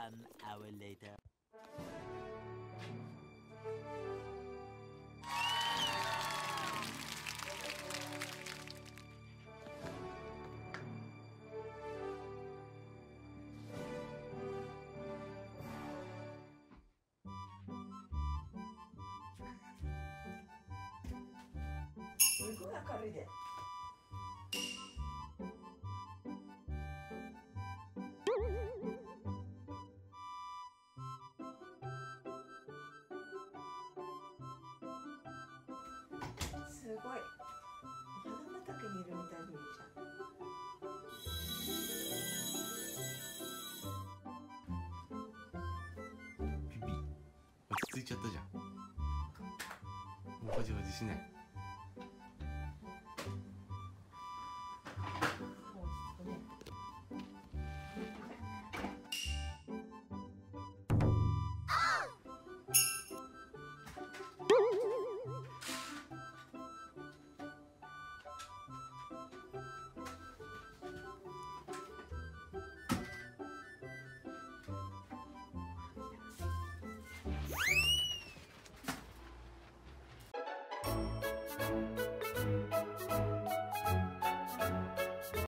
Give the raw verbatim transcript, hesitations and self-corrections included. One hour later. What do you want to do?